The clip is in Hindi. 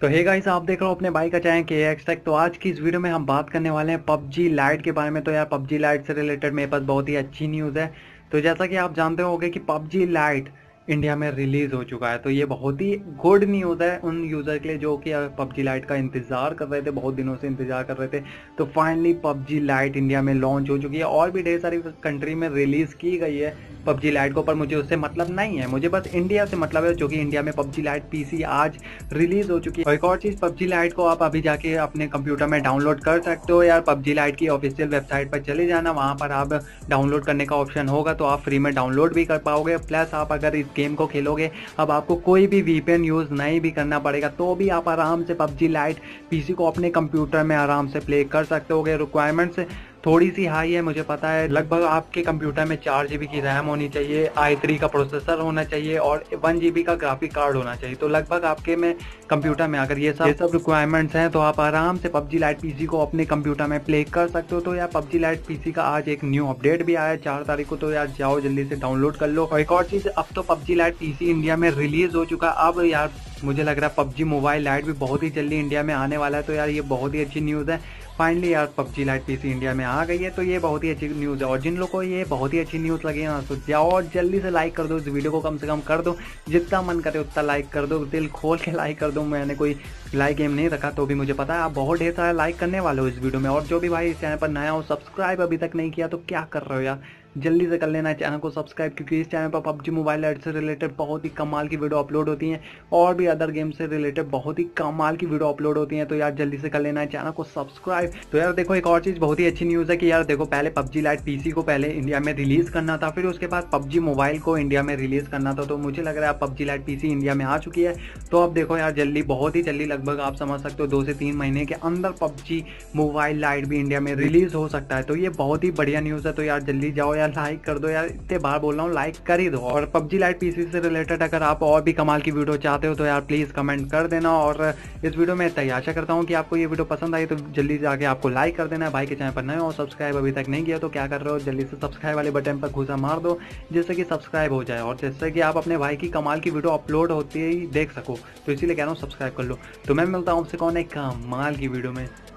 तो हे गाइस, आप देख रहे हो अपने भाई का चैनल KX Tech। तो आज की इस वीडियो में हम बात करने वाले हैं PUBG Lite के बारे में। तो यार PUBG Lite से रिलेटेड मेरे पास बहुत ही अच्छी न्यूज़ है। तो जैसा कि आप जानते होंगे कि PUBG Lite इंडिया में रिलीज़ हो चुका है, तो ये बहुत ही गुड न्यूज़ है उन यूज़र के लिए जो कि PUBG Lite का इंतज़ार कर रहे थे, बहुत दिनों से इंतज़ार कर रहे थे। तो फाइनली PUBG Lite इंडिया में लॉन्च हो चुकी है और भी ढेर सारी कंट्री में रिलीज़ की गई है PUBG Lite को, पर मुझे उससे मतलब नहीं है, मुझे बस इंडिया से मतलब है, जो कि इंडिया में PUBG Lite PC आज रिलीज़ हो चुकी है। और एक और चीज़, PUBG Lite को आप अभी जाके अपने कंप्यूटर में डाउनलोड कर सकते हो। यार PUBG Lite की ऑफिशियल वेबसाइट पर चले जाना, वहाँ पर आप डाउनलोड करने का ऑप्शन होगा, तो आप फ्री में डाउनलोड भी कर पाओगे। प्लस आप अगर इस गेम को खेलोगे, अब आपको कोई भी VPN यूज़ नहीं भी करना पड़ेगा, तो भी आप आराम से PUBG Lite PC को अपने कंप्यूटर में आराम से प्ले कर सकते होगे। रिक्वायरमेंट्स थोड़ी सी हाई है, मुझे पता है, लगभग आपके कंप्यूटर में 4 GB की रैम होनी चाहिए, i3 का प्रोसेसर होना चाहिए और 1 GB का ग्राफिक कार्ड होना चाहिए। तो लगभग आपके में कंप्यूटर में अगर ये सब रिक्वायरमेंट्स हैं, तो आप आराम से PUBG Lite PC को अपने कंप्यूटर में प्ले कर सकते हो। तो यार PUBG Lite PC का आज एक न्यू अपडेट भी आया है 4 तारीख को, तो यार जाओ जल्दी से डाउनलोड कर लो। और एक और चीज़, अब तो PUBG Lite PC इंडिया में रिलीज़ हो चुका है, अब यार मुझे लग रहा है PUBG मोबाइल Lite भी बहुत ही जल्दी इंडिया में आने वाला है। तो यार ये बहुत ही अच्छी न्यूज़ है, फाइनली यार PUBG Lite PC इंडिया में आ गई है, तो ये बहुत ही अच्छी न्यूज़ है। और जिन लोगों को ये बहुत ही अच्छी न्यूज़ लगी ना, तो जाओ जल्दी से लाइक कर दो इस वीडियो को, कम से कम कर दो, जितना मन करे उतना लाइक कर दो, दिल खोल के लाइक कर दो। मैंने कोई लाइक गेम नहीं रखा, तो भी मुझे पता है आप बहुत ढेर सारा लाइक करने वाले हो इस वीडियो में। और जो भी भाई इस चैनल पर नया हो, सब्सक्राइब अभी तक नहीं किया तो क्या कर रहे हो यार, जल्दी से कर लेना चैनल को सब्सक्राइब, क्योंकि इस चैनल पर PUBG मोबाइल Lite से रिलेटेड बहुत ही कमाल की वीडियो अपलोड होती हैं और भी अदर गेम से रिलेटेड बहुत ही कमाल की वीडियो अपलोड होती हैं। तो यार जल्दी से कर लेना चैनल को सब्सक्राइब। तो यार देखो, एक और चीज़ बहुत ही अच्छी न्यूज़ है कि यार देखो, पहले PUBG Lite PC को पहले इंडिया में रिलीज़ करना था, फिर उसके बाद PUBG मोबाइल को इंडिया में रिलीज़ करना था। तो मुझे लग रहा है PUBG Lite PC इंडिया में आ चुकी है, तो अब देखो यार जल्दी, बहुत ही जल्दी, लगभग आप समझ सकते हो 2 से 3 महीने के अंदर PUBG मोबाइल Lite भी इंडिया में रिलीज़ हो सकता है। तो ये बहुत ही बढ़िया न्यूज़ है। तो यार जल्दी जाओ यार, लाइक कर दो यार, इतने बार बोल रहा हूँ, लाइक कर ही दो। और PUBG Lite PC से रिलेटेड अगर आप और भी कमाल की वीडियो चाहते हो, तो यार प्लीज़ कमेंट कर देना। और इस वीडियो में इतना आशा करता हूँ कि आपको ये वीडियो पसंद आई, तो जल्दी जाके आपको लाइक कर देना। भाई के चैनल पर नए हो और सब्सक्राइब अभी तक नहीं किया तो क्या कर रहे हो, जल्दी से सब्सक्राइब वाले बटन पर घुसा मार दो, जिससे कि सब्सक्राइब हो जाए और जिससे कि आप अपने भाई की कमाल की वीडियो अपलोड होती है देख सको। तो इसीलिए कह रहा हूँ सब्सक्राइब कर लो। तो मैं मिलता हूँ आपसे कौन एक कमाल की वीडियो में।